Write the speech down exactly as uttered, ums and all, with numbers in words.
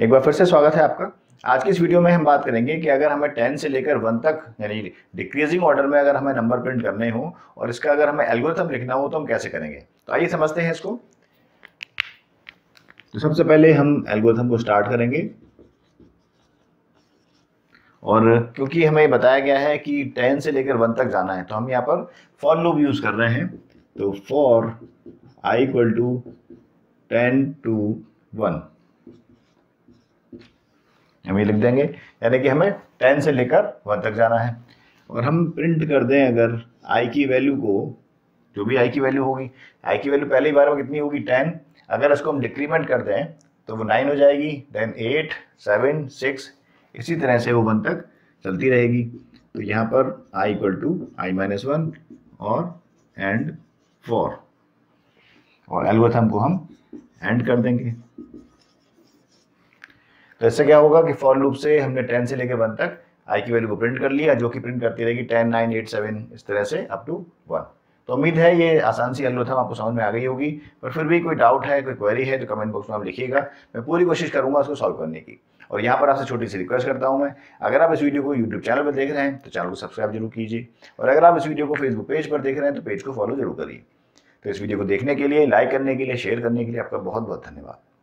एक बार फिर से स्वागत है आपका। आज की इस वीडियो में हम बात करेंगे कि अगर हमें टेन से लेकर वन तक यानी डिक्रीजिंग ऑर्डर में अगर हमें नंबर प्रिंट करने हो और इसका अगर हमें एल्गोरिथम लिखना हो तो हम कैसे करेंगे। तो आइए समझते हैं इसको। तो सबसे पहले हम एल्गोरिथम को स्टार्ट करेंगे और क्योंकि हमें बताया गया है कि टेन से लेकर वन तक जाना है तो हम यहाँ पर फॉर लूप यूज कर रहे हैं। तो for i equal to ten to one हम ये लिख देंगे, यानी कि हमें टेन से लेकर वन तक जाना है। और हम प्रिंट कर दें अगर आई की वैल्यू को, जो भी आई की वैल्यू होगी, आई की वैल्यू पहले ही बार में कितनी होगी टेन, अगर इसको हम डिक्रीमेंट कर दें तो वो नाइन हो जाएगी, देन एट, सेवन, सिक्स, इसी तरह से वो वन तक चलती रहेगी। तो यहाँ पर i equal to i minus one और एंड फोर और एल्गोरिथम को हम एंड कर देंगे। तो इससे क्या होगा कि फॉर लूप से हमने टेन से लेकर वन तक आई की वैल्यू को प्रिंट कर लिया, जो कि प्रिंट करती रहेगी टेन, नाइन, एट, सेवन, इस तरह से अप टू वन। तो उम्मीद है ये आसान सी एल्गोरिथम आपको समझ में आ गई होगी, पर फिर भी कोई डाउट है, कोई क्वेरी है तो कमेंट बॉक्स में आप लिखिएगा। मैं पूरी कोशिश करूंगा उसको सॉल्व करने की। और यहाँ पर आपसे छोटी सी रिक्वेस्ट करता हूँ मैं, अगर आप इस वीडियो को यूट्यूब चैनल पर देख रहे हैं तो चैनल को सब्सक्राइब जरूर कीजिए, और अगर आप इस वीडियो को फेसबुक पेज पर देख रहे हैं तो पेज को फॉलो जरूर करिए। तो इस वीडियो को देखने के लिए, लाइक करने के लिए, शेयर करने के लिए आपका बहुत बहुत धन्यवाद।